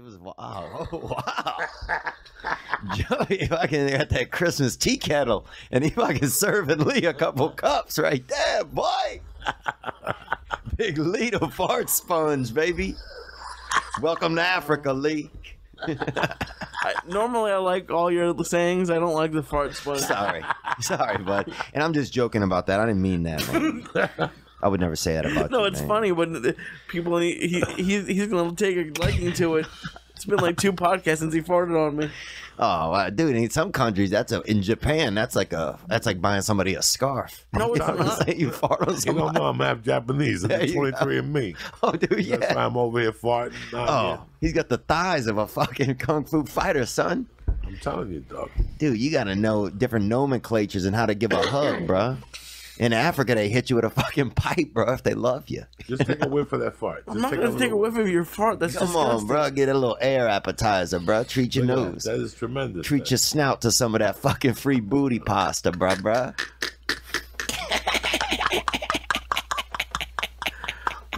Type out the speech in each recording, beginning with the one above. It was wow. Oh, wow. Joey fucking got that Christmas tea kettle, and he fucking serving Lee a couple cups right there, boy. Big Lee the fart sponge, baby. Welcome to Africa, Lee. Normally I like all your sayings. I don't like the fart sponge. Sorry, bud. And I'm just joking about that. I didn't mean that, man. I would never say that about you. No, it's funny, but people, he's going to take a liking to it. It's been like 2 podcasts since he farted on me. Oh, dude! In some countries, that's in Japan. That's like buying somebody a scarf. No, it's not. You fart on somebody. You know, Mom, I'm Japanese. I'm 23andMe. Oh, dude, yeah. That's why I'm over here farting. Oh, he's got the thighs of a fucking kung fu fighter, son. I'm telling you, dog. Dude, you got to know different nomenclatures and how to give a hug, bro. In Africa, they hit you with a fucking pipe, bro, if they love you. Just take a whiff of that fart. I'm not going to take a whiff of your fart. That's disgusting. Come on, bro. Get a little air appetizer, bro. Treat your nose. That is tremendous. Treat your snout to some of that fucking free booty pasta, bro, bro.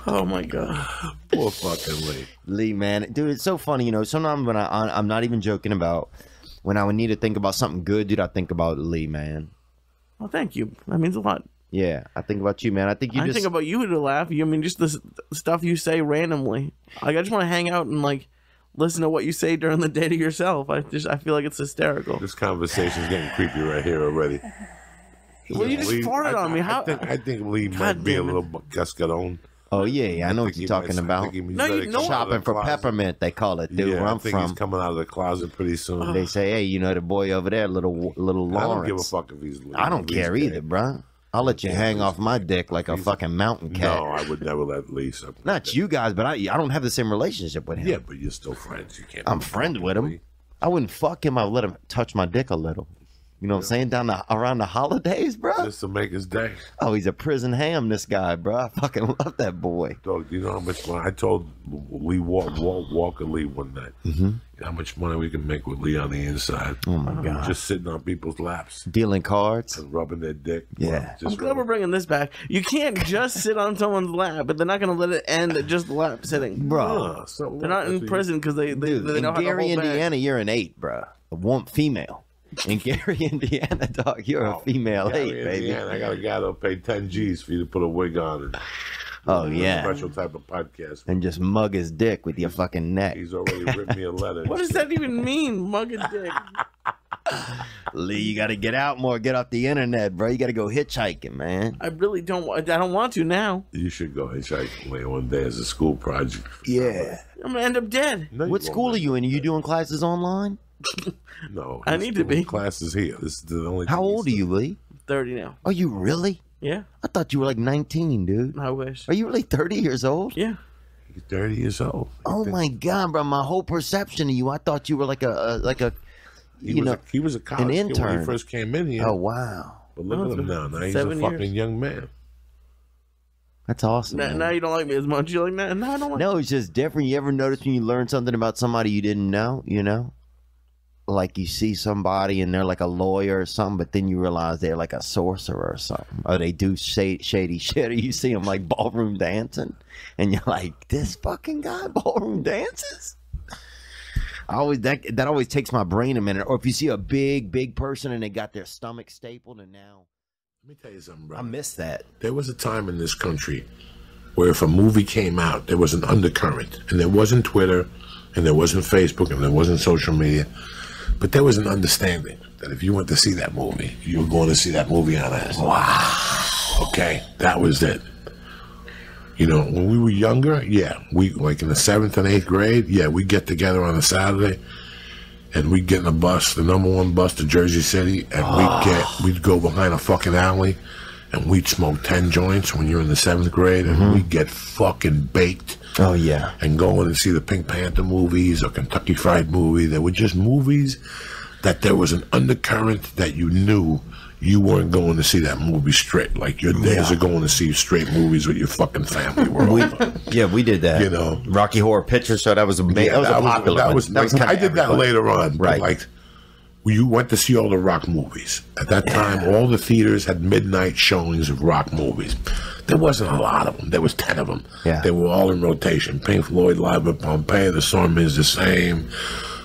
Oh, my God. Poor fucking Lee. Lee, man. Dude, it's so funny. You know, sometimes when I'm not even joking about, when I would need to think about something good, dude, I think about Lee, man. Well, thank you. That means a lot. Yeah, I think about you, man. I think you just think about you to laugh. I mean, just the stuff you say randomly. Like, I just want to hang out and like listen to what you say during the day to yourself. I feel like it's hysterical. This conversation's getting creepy right here already. Well, you just farted on me. How? I think Lee might be a little cascarone. Oh yeah, I know what you're talking about. No, you know, shopping for peppermint, they call it, dude. Yeah, where I'm from, he's coming out of the closet pretty soon. They say, hey, you know the boy over there, little Lawrence. I don't give a fuck if he's. I don't care either, bro. I'll let you hang off my dick like a fucking mountain cat. No, I would never let Lee. Not you guys, but I don't have the same relationship with him. Yeah, but you're still friends. You can't. I'm friends with him. I wouldn't fuck him. I would let him touch my dick a little. You know what I'm saying? Around the holidays, bro. Just to make his day. Oh, he's a prison ham, this guy, bro. I fucking love that boy. Dog, do you know how much money? I told Lee Walker Lee one night, how much money we can make with Lee on the inside. Oh, my God. Just sitting on people's laps. Dealing cards. And rubbing their dick. Yeah. I'm glad we're bringing this back. You can't just sit on someone's lap, but they're not going to let it end at just lap sitting. Bro. Yeah, so they're not in prison because they know how to hold back. In Gary, Indiana, you're an 8, bro. A womp female. In Gary, Indiana, dog, you're a female 8, baby. Indiana, I got a guy that'll pay 10 G's for you to put a wig on. And, oh, yeah. Special type of podcast. And just mug his dick with your fucking neck. He's already written me a letter. What does that even mean, mug his dick? Lee, you got to get out more. Get off the internet, bro. You got to go hitchhiking, man. I really don't. I don't want to now. You should go hitchhiking later one day as a school project. Yeah. I'm going to end up dead. No, what school are you in? Are you doing classes online? No, I need to be classes here. This is the only. How old are you, Lee? 30 now. Are you really? Yeah. I thought you were like 19, dude. I wish. Are you really 30 years old? Yeah. You're 30 years old. Oh my God, bro! My whole perception of you, I thought you were like a you know, he was a college intern when he first came in here. Oh wow! But look at him now. Now he's a fucking young man. That's awesome. Now you don't like me as much. You're like, no, I don't like. No, it's just different. You ever notice when you learn something about somebody you didn't know? You know. Like you see somebody and they're like a lawyer or something, but then you realize they're like a sorcerer or something, or they do shady shit, or you see them like ballroom dancing and you're like, this fucking guy ballroom dances? I always that always takes my brain a minute. Or if you see a big person and they got their stomach stapled and now. Let me tell you something, bro. I miss that. There was a time in this country where if a movie came out, there was an undercurrent, and there wasn't Twitter, and there wasn't Facebook, and there wasn't social media. But there was an understanding that if you went to see that movie, you were going to see that movie on it. Wow. Okay, that was it. You know, when we were younger, yeah, we like in the 7th and 8th grade, yeah, we get together on a Saturday, and we'd get in a bus, the #1 bus to Jersey City, and we'd go behind a fucking alley, and we'd smoke 10 joints when you're in the 7th grade, and we'd get fucking baked. Oh, yeah. And going and see the Pink Panther movies or Kentucky Fried movie. They were just movies that there was an undercurrent that you knew you weren't going to see that movie straight. Like your days are going to see straight movies with your fucking family. Yeah, we did that. You know, Rocky Horror Picture Show. That was amazing. Yeah, that was a popular one. That was I did that later on. Right. Like, you went to see all the rock movies. At that time, all the theaters had midnight showings of rock movies. There wasn't a lot of them. There was 10 of them. Yeah. They were all in rotation. Pink Floyd, Live at Pompeii, The Storm Is the Same,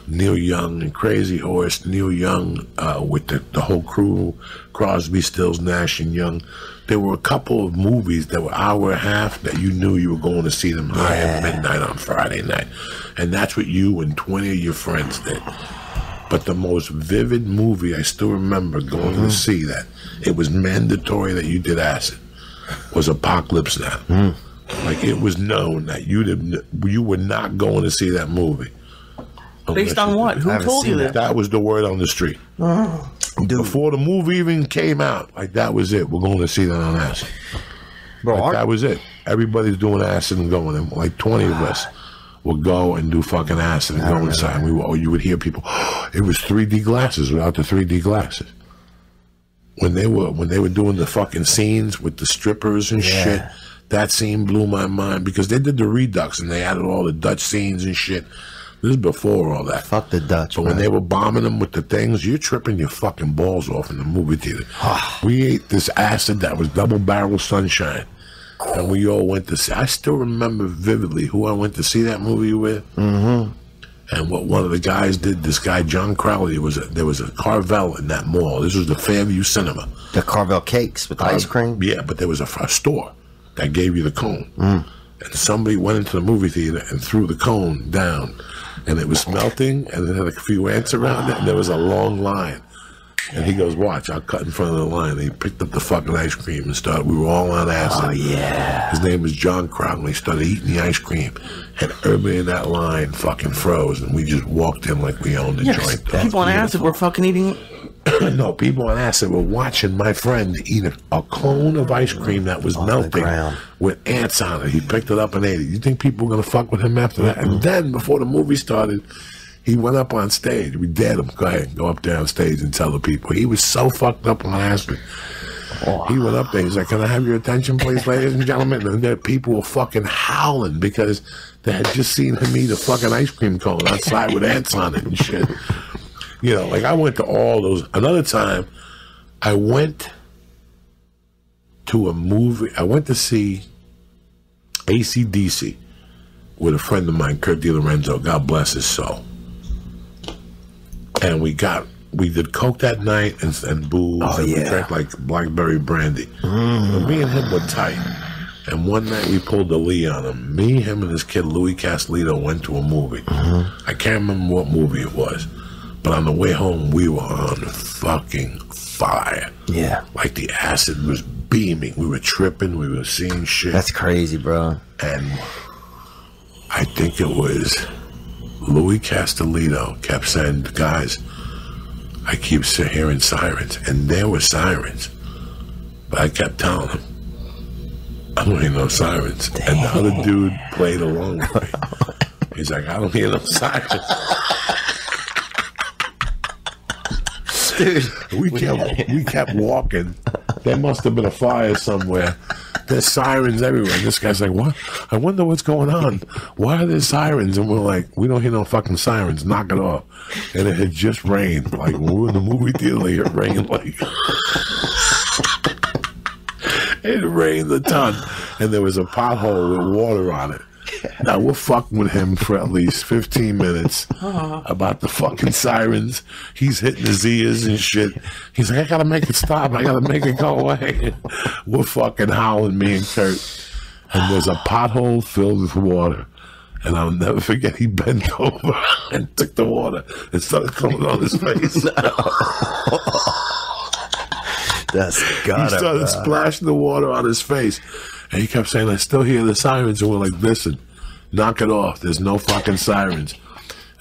Neil Young and Crazy Horse, Neil Young with the whole crew, Crosby, Stills, Nash and Young. There were a couple of movies that were hour and a half that you knew you were going to see them high at midnight on Friday night. And that's what you and 20 of your friends did. But the most vivid movie I still remember going to see that it was mandatory that you did acid was Apocalypse Now. Like it was known that you were not going to see that movie. Based on what? Who told you that? That was the word on the street. Oh, dude. Before the movie even came out, like that was it. We're going to see that on acid. Bro, like, that was it. Everybody's doing acid and going, and like 20 of us would go and do fucking acid and go inside. We would, you would hear people, it was 3D glasses without the 3D glasses. When they were doing the fucking scenes with the strippers and shit, that scene blew my mind because they did the Redux and they added all the Dutch scenes and shit. This is before all that. Fuck the Dutch. But when they were bombing them with the things, you're tripping your fucking balls off in the movie theater. We ate this acid that was double barrel sunshine. And we all went to see. I still remember vividly who I went to see that movie with. And what one of the guys did, this guy, John Crowley, there was a Carvel in that mall. This was the Fairview Cinema. The Carvel cakes with ice cream? Yeah, but there was a store that gave you the cone. And somebody went into the movie theater and threw the cone down. And it was melting, and it had a few ants around it, and there was a long line. And he goes, watch, I'll cut in front of the line. And he picked up the fucking ice cream and started, we were all on acid. Oh, yeah. His name was John Crowley. He started eating the ice cream, and everybody in that line fucking froze, and we just walked in like we owned the joint. People on acid were fucking eating... No, people on acid were watching my friend eat a cone of ice cream that was melting with ants on it. He picked it up and ate it. You think people were going to fuck with him after that? And then, before the movie started... He went up on stage. We dared him. Go ahead. Go up there on stage and tell the people. He was so fucked up on acid. He went up there. He's like, can I have your attention, please, ladies and gentlemen? And there people were fucking howling because they had just seen him eat a fucking ice cream cone outside with ants on it and shit. You know, like I went to all those. Another time, I went to a movie. I went to see AC/DC with a friend of mine, Kurt DiLorenzo. God bless his soul. And we did coke that night and booze, and we drank like blackberry brandy. But me and him were tight. And one night we pulled the Lee on him. Me, him, and this kid Louis Castellito went to a movie. I can't remember what movie it was, but on the way home we were on fucking fire. Yeah, like the acid was beaming. We were tripping. We were seeing shit. That's crazy, bro. And I think it was. Louis Castellito kept saying, guys, I keep hearing sirens. And there were sirens. But I kept telling him, I don't hear no sirens. And the other dude played along with me. He's like, I don't hear no sirens. Dude, we kept walking. There must have been a fire somewhere. There's sirens everywhere. And this guy's like, what? I wonder what's going on. Why are there sirens? And we're like, we don't hear no fucking sirens. Knock it off. And it had just rained. Like, when we were in the movie theater, it rained like... It rained a ton. And there was a pothole with water on it. Now, we're fucking with him for at least 15 minutes about the fucking sirens. He's hitting his ears and shit. He's like, I gotta make it stop. I gotta make it go away. We're fucking howling, me and Kurt. And there's a pothole filled with water. And I'll never forget, he bent over and took the water and started coming on his face. That's gotta He started splashing the water on his face. And he kept saying, I still hear the sirens. And we're like, listen, knock it off. There's no fucking sirens.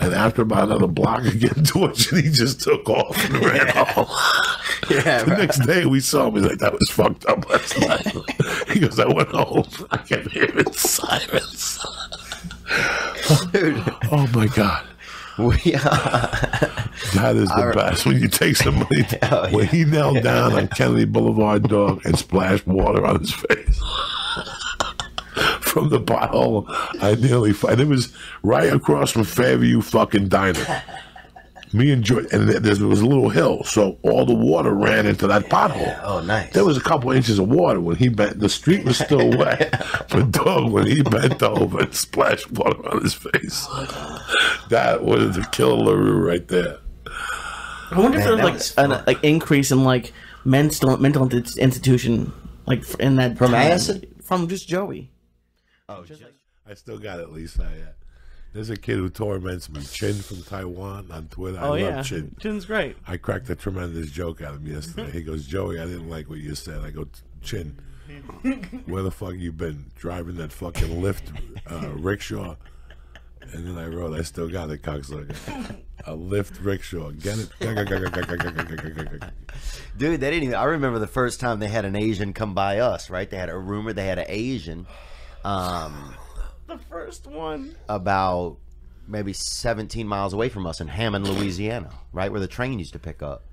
And after about another block of getting tortured, he just took off and ran off. The next day we saw him. He's like, that was fucked up last night. He goes, I went home. I kept hearing sirens. Dude. Oh, my God. That is the best when you take somebody when he knelt down on Kennedy Boulevard, dog, and splashed water on his face from the pothole. I nearly, and it was right across from Fairview fucking diner. Me and Joey, and there was a little hill, so all the water ran into that pothole. Oh, nice. There was a couple inches of water when he bent. The street was still wet, but dog, when he bent over and splashed water on his face, that was the killer LaRue right there. I wonder if there's like an increase in like mental institution, like in that from acid, from just Joey. Oh, just like, I still got it, Lee Syatt. There's a kid who torments me, Chin from Taiwan, on Twitter. I love Chin. Chin's great. I cracked a tremendous joke at him yesterday. He goes, Joey, I didn't like what you said. I go, Chin, where the fuck you been? Driving that fucking Lyft rickshaw. And then I wrote, I still got it, cocksucker. A Lyft rickshaw. Get it? Dude, they didn't even. I remember the first time they had an Asian come by us, right? They had a rumor they had an Asian. The first one about maybe 17 miles away from us in Hammond, Louisiana, right where the train used to pick up,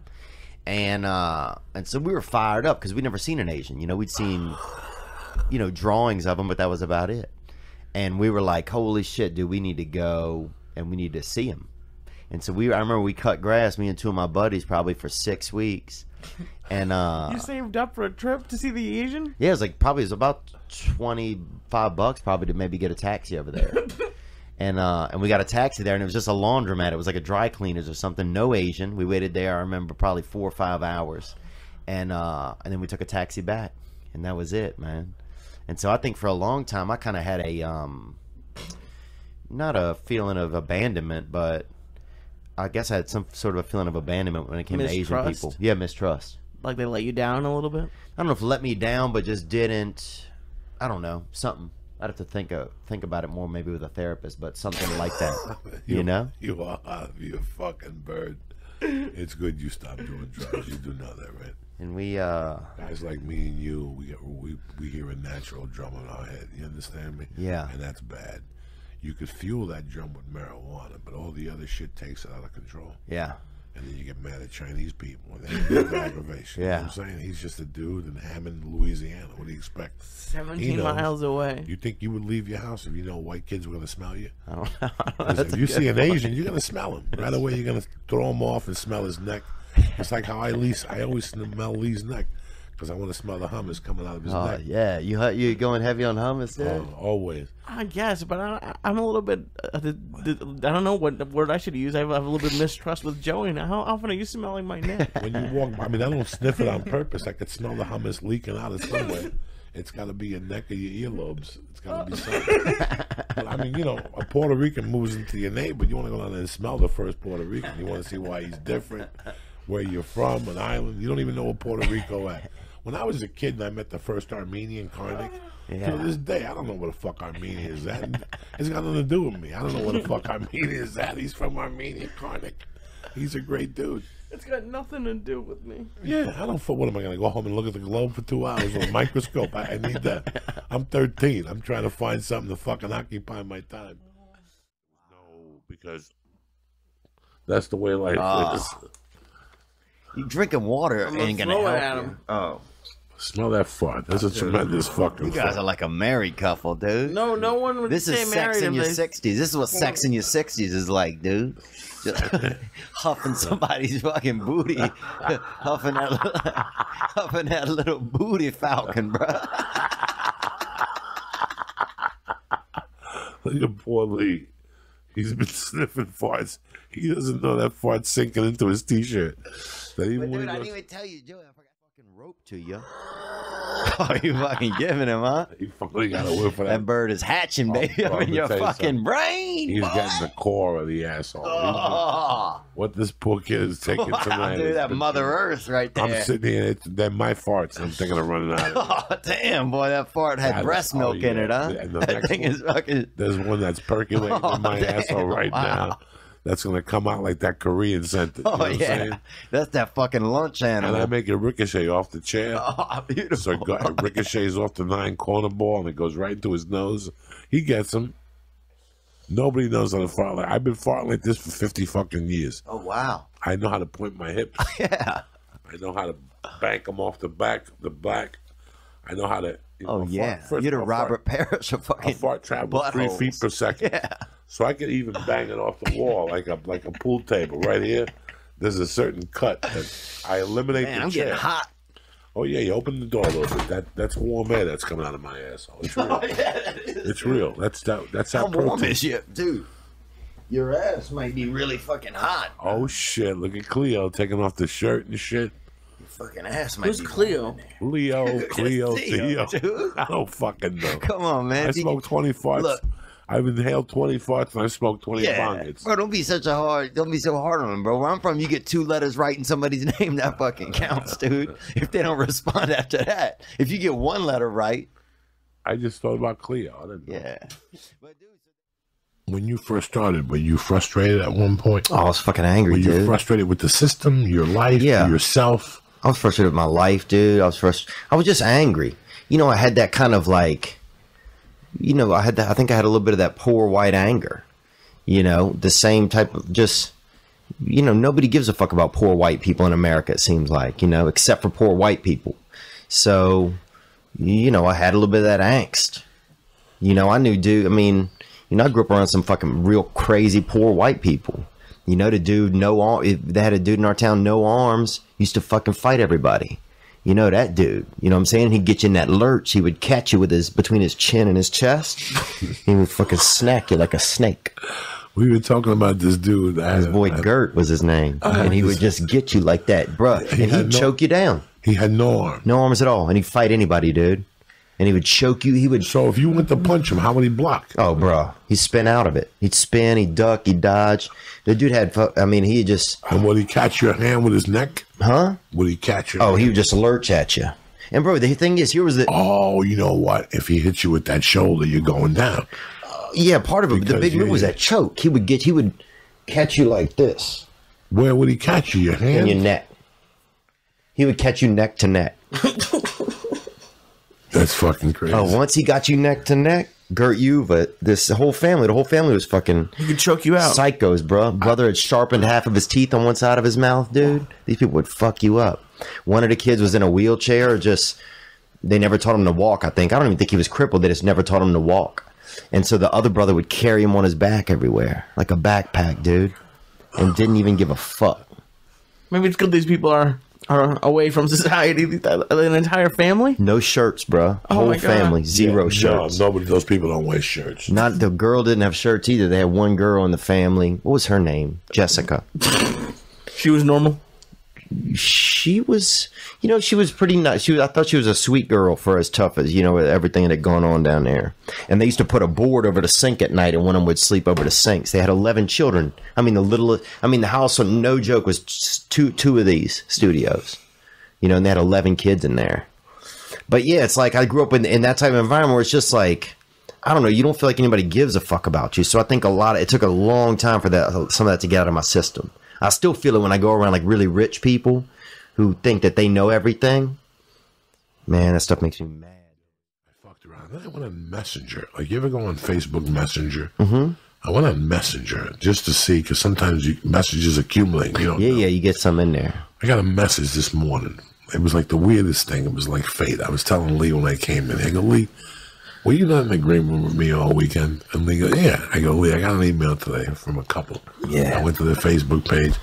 and so we were fired up because we'd never seen an Asian. You know, we'd seen, you know, drawings of them, but that was about it. And we were like, "Holy shit, dude! We need to go and we need to see him." And so we—I remember we cut grass, me and two of my buddies, probably for 6 weeks. And you saved up for a trip to see the Asian? Yeah, it was like probably it was about $25 probably to maybe get a taxi over there. and we got a taxi there, and it was just a laundromat. It was like a dry cleaners or something. No Asian. We waited there, I remember, probably 4 or 5 hours. And then we took a taxi back, and that was it, man. And so I think for a long time I kind of had a not a feeling of abandonment, but I guess I had some sort of a feeling of abandonment when it came to Asian people. Yeah, mistrust. Like they let you down a little bit? I don't know if let me down, but just didn't. I don't know. Something. I'd have to think about it more maybe with a therapist, but something like that. You know? You are. You fucking bird. It's good you stopped doing drugs. You do know that, right? And we... guys like me and you, we hear a natural drum in our head. You understand me? Yeah. And that's bad. You could fuel that drum with marijuana, but all the other shit takes it out of control. Yeah. And then you get mad at Chinese people. With aggravation. Yeah. You know what I'm saying? He's just a dude in Hammond, Louisiana. What do you expect? 17 miles away. You think you would leave your house if you know white kids were going to smell you? I don't know. If you see an Asian, you're going to smell him. Right away, you're going to throw him off and smell his neck. It's like how I always smell Lee's neck. Because I want to smell the hummus coming out of his neck. Yeah, you going heavy on hummus, dude? Always. I guess, but I'm a little bit. I don't know what word I should use. I have a little bit of mistrust with Joey now. How often are you smelling my neck? When you walk, I mean, I don't sniff it on purpose. I could smell the hummus leaking out of somewhere. It's got to be your neck or your earlobes. It's got to be something. But, I mean, you know, a Puerto Rican moves into your neighborhood. You want to go down there and smell the first Puerto Rican. You want to see why he's different, where you're from, an island. You don't even know what Puerto Rico at. When I was a kid and I met the first Armenian Karnik, to this day, I don't know what the fuck Armenia is at. It's got nothing to do with me. I don't know what the fuck Armenia is at. He's from Armenia, Karnik. He's a great dude. It's got nothing to do with me. Yeah, I don't. What am I going to go home and look at the globe for 2 hours with a microscope? I need that. I'm 13. I'm trying to find something to fucking occupy my time. No, because that's the way life is. You drinking water ain't going to help you. Oh. Smell that fart. That's a tremendous fucking. You guys fart. Are like a married couple, dude. No, no one would this say married. This is sex in your 60s. This is what sex in your 60s is like, dude. Just huffing somebody's fucking booty. Huffing that little booty falcon, bro. Look at poor Lee. He's been sniffing farts. He doesn't know that fart's sinking into his t-shirt. But dude, I didn't even tell you, Joey. I forgot fucking rope to you. Oh, you fucking giving him, huh? You fucking got a whiff for that. That bird is hatching, baby, up in your fucking brain. He's getting the core of the asshole. Oh. What this poor kid is taking tonight. Dude, that Mother Earth right there. I'm sitting here, they're my farts. I'm thinking of running out of it. Oh, damn, boy, that fart had breast milk in it, huh? That thing is fucking. There's one that's percolating in my asshole right now. That's going to come out like that Korean sentence. Oh, you know what I'm saying? That's that fucking lunch animal. And I make it ricochet off the chair. Oh, beautiful. So it ricochets off the 9-corner ball, and it goes right into his nose. He gets him. Nobody knows how to fart like. I've been farting like this for 50 fucking years. Oh, wow. I know how to point my hips. Yeah. I know how to bank them off the back, I know how to... You know, You're the Robert Parrish of fucking... A fart travels 3 feet per second. Yeah. So I could even bang it off the wall like a pool table right here. There's a certain cut that I eliminate. Man, the I'm chair. Getting hot. Oh yeah, you open the door a little bit. That's warm air that's coming out of my asshole. It's real. Oh, yeah, that is. It's real. That's how protein. How warm is shit, dude? Your ass might be really fucking hot. Oh shit! Look at Cleo taking off the shirt and shit. Your fucking ass might. Who's be Cleo? Cleo. Dude. I don't fucking know. Come on, man. I smoked 20 farts. Look. I've inhaled 20 farts and I smoked 20 bongets. Bro, don't be so hard on them, bro. Where I'm from, you get 2 letters right in somebody's name, that fucking counts, dude. If they don't respond after that, if you get 1 letter right. I just thought about Cleo. I didn't know. Yeah. When you first started, were you frustrated at one point? Oh, I was fucking angry, dude. Were you frustrated with the system, your life, yourself? I was frustrated with my life, dude. I was just angry. You know, I had that kind of like... You know, I think I had a little bit of that poor white anger, you know, the same type of just, you know, nobody gives a fuck about poor white people in America, it seems like, you know, except for poor white people. So, you know, I had a little bit of that angst, you know, I knew, dude, I mean, you know, I grew up around some fucking real crazy poor white people, you know, the dude, they had a dude in our town, no arms, used to fucking fight everybody. You know that dude, you know what I'm saying? He'd get you in that lurch. He would catch you with his, between his chin and his chest. He would fucking snack you like a snake. We were talking about this dude. His boy Gert was his name. And he would just get you like that, bruh. And he'd choke you down. He had no arms. No arms at all. And he'd fight anybody, dude. And he would choke you. He would. So if you went to punch him, how would he block? Oh, bro, he'd spin out of it. He'd spin, he'd duck, he'd dodge. The dude had, I mean, he just. And would he catch your hand with his neck? Huh? Would he catch your? Oh, hand? He would just lurch at you. And bro, the thing is, here was the. Oh, you know what? If he hits you with that shoulder, you're going down. Yeah, part of it. But the big move was that choke. He would catch you like this. Where would he catch you? Your hand? In your neck. He would catch you neck to neck. That's fucking crazy. Oh, once he got you neck to neck, Gert Uva, the whole family was fucking... He could choke you out. Psychos, bro. Brother had sharpened half of his teeth on one side of his mouth, dude. These people would fuck you up. One of the kids was in a wheelchair, just... They never taught him to walk, I think. I don't even think he was crippled. They just never taught him to walk. And so the other brother would carry him on his back everywhere. Like a backpack, dude. And didn't even give a fuck. Maybe it's good these people are away from society, an entire family? No shirts, bro. Oh, whole family, zero shirts. No, nobody, those people don't wear shirts. Not the girl didn't have shirts either. They had one girl in the family. What was her name? Jessica. She was normal? She was, you know, she was pretty nice. I thought she was a sweet girl for as tough as, you know, everything that had gone on down there. And they used to put a board over the sink at night and one of them would sleep over the sinks. They had 11 children. I mean, the house, no joke, was two of these studios, you know, and they had 11 kids in there. But yeah, it's like I grew up in that type of environment where it's just like, I don't know, you don't feel like anybody gives a fuck about you. So I think it took a long time for that, some of that to get out of my system. I still feel it when I go around like really rich people who think that they know everything. Man, that stuff makes me mad. I fucked around. Then I went on Messenger. Like, you ever go on Facebook Messenger? Mm-hmm. I went on Messenger just to see, because sometimes messages accumulate. You don't know. Yeah, you get some in there. I got a message this morning. It was like the weirdest thing. It was like fate. I was telling Lee when I came in. I go, Lee, were you not in the green room with me all weekend? And Lee goes, yeah. I go, Lee, I got an email today from a couple. Yeah. I went to their Facebook page.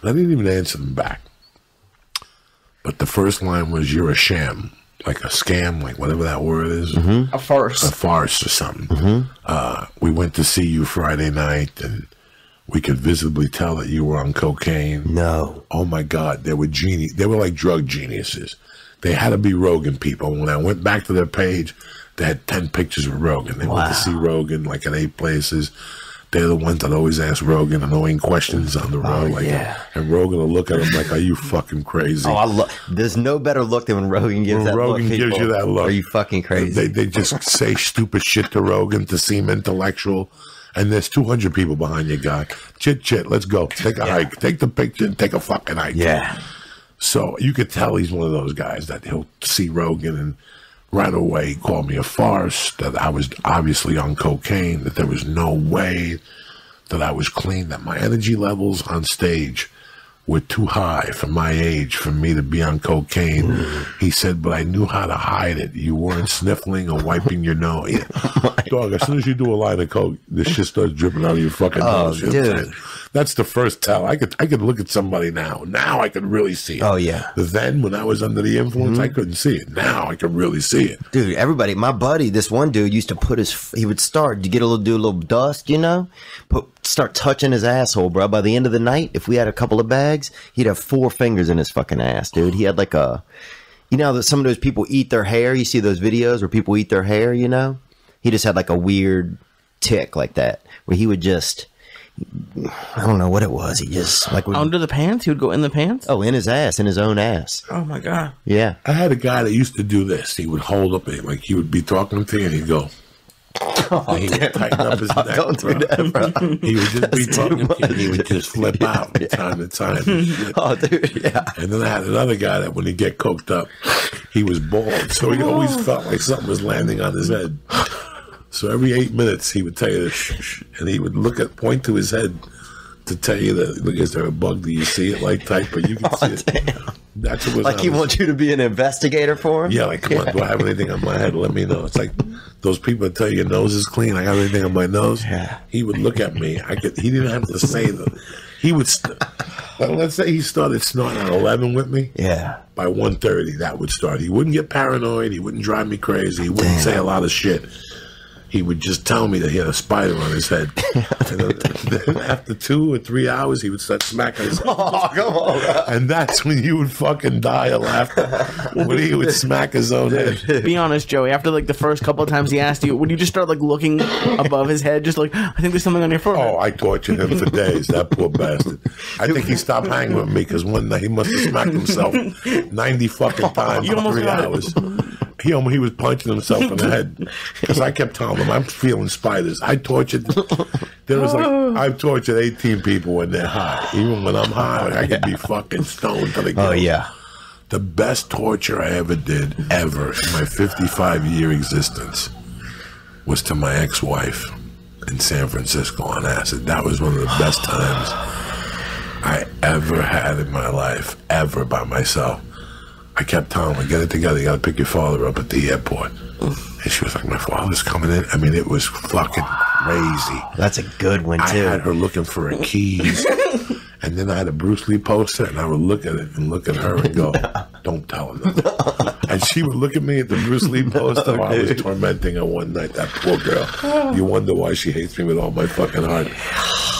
And I didn't even answer them back. But the first line was, you're a sham. Like a scam, like whatever that word is. Mm-hmm. A farce. A farce or something. Mm-hmm. We went to see you Friday night and we could visibly tell that you were on cocaine. No. Oh my God. They were genius. They were like drug geniuses. They had to be Rogan people. When I went back to their page, they had 10 pictures of Rogan. They went to see Rogan like at 8 places. They're the ones that always ask Rogan annoying questions on the road. Like and Rogan will look at him like, are you fucking crazy? Oh, there's no better look than when Rogan gives gives you that look. Are you fucking crazy? They just say stupid shit to Rogan to seem intellectual. And there's 200 people behind you, guy. Chit, let's go. Take a hike. Take the picture and take a fucking hike. Yeah. So you could tell he's one of those guys that he'll see Rogan and right away he called me a farce, that I was obviously on cocaine, that there was no way that I was clean, that my energy levels on stage were too high for my age for me to be on cocaine. He said, but I knew how to hide it. You weren't sniffling or wiping your nose. Yeah. Dog, as soon as you do a line of coke, this shit starts dripping out of your fucking nose. You know what I'm saying? That's the first tell. I could look at somebody now. Now I could really see it. Oh, yeah. Then when I was under the influence, I couldn't see it. Now I could really see it. Dude, everybody, my buddy, this one dude used to put his, he would start to get a little, do a little dust, you know, start touching his asshole, bro. By the end of the night, if we had a couple of bags, he'd have 4 fingers in his fucking ass, dude. He had like a, you know, that some of those people eat their hair. You see those videos where people eat their hair, you know? He just had like a weird tick like that where he would just, I don't know what it was. He just like under the pants. He would go in the pants. Oh, in his ass, in his own ass. Oh my God. Yeah. I had a guy that used to do this. He would hold up and like he would be talking to you and he'd go. Oh, he would tighten up his neck. Don't do that, bro. He would just be talking to you and he would just flip out from time to time. Oh, dude, yeah. And then I had another guy that when he'd get coked up, he was bald. So he always felt like something was landing on his head. So every 8 minutes he would tell you this, and he would look at, point to his head to tell you that, look, is there a bug? Do you see it? Like type, but you can see it. Damn. That's what like he wants you to be an investigator for him? Yeah, like, come on, do I have anything on my head? Let me know. It's like those people that tell you your nose is clean. I got anything on my nose? Yeah. He would look at me. He didn't have to say that. He would, well, let's say he started snorting at 11 with me. Yeah. By 1:30, that would start. He wouldn't get paranoid. He wouldn't drive me crazy. He wouldn't say a lot of shit. He would just tell me that he had a spider on his head. And then after 2 or 3 hours, he would start smacking his head. Oh, come on, bro. And that's when you would fucking die of laughter. When he would smack his own head. Be honest, Joey. After like the first couple of times he asked you, would you just start like looking above his head? Just like, I think there's something on your forehead. Oh, I tortured him for days, that poor bastard. I think he stopped hanging with me because one night he must have smacked himself 90 fucking times in 3 hours. He was punching himself in the head because I kept telling him, I'm feeling spiders. I tortured, there was like, I've tortured 18 people when they're high. Even when I'm high, like, I could be fucking stoned. Oh, yeah. The best torture I ever did, ever, in my 55-year existence was to my ex-wife in San Francisco on acid. That was one of the best times I ever had in my life, ever by myself. I kept telling her, get it together, you gotta pick your father up at the airport. And she was like, my father's coming in. I mean, it was fucking crazy. That's a good one, too. I had her looking for her keys. And then I had a Bruce Lee poster, and I would look at it and look at her and go, don't tell her. And she would look at me at the Bruce Lee poster. I was tormenting her one night, that poor girl. You wonder why she hates me with all my fucking heart.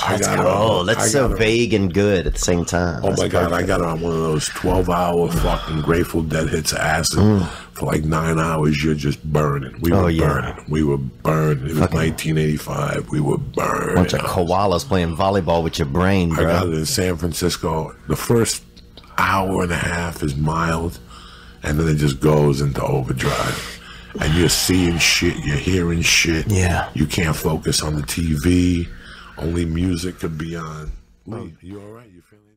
That's so vague and good at the same time. Oh, my God. I got her on one of those 12-hour fucking Grateful Dead hits of acid. For like 9 hours, you're just burning. We were burning. We were burning. It was 1985. We were burning. Bunch of koalas playing volleyball with your brain, bro. I got it in San Francisco. The first hour and a half is mild, and then it just goes into overdrive. And you're seeing shit. You're hearing shit. Yeah. You can't focus on the TV. Only music could be on. Lee, you all right? You feeling?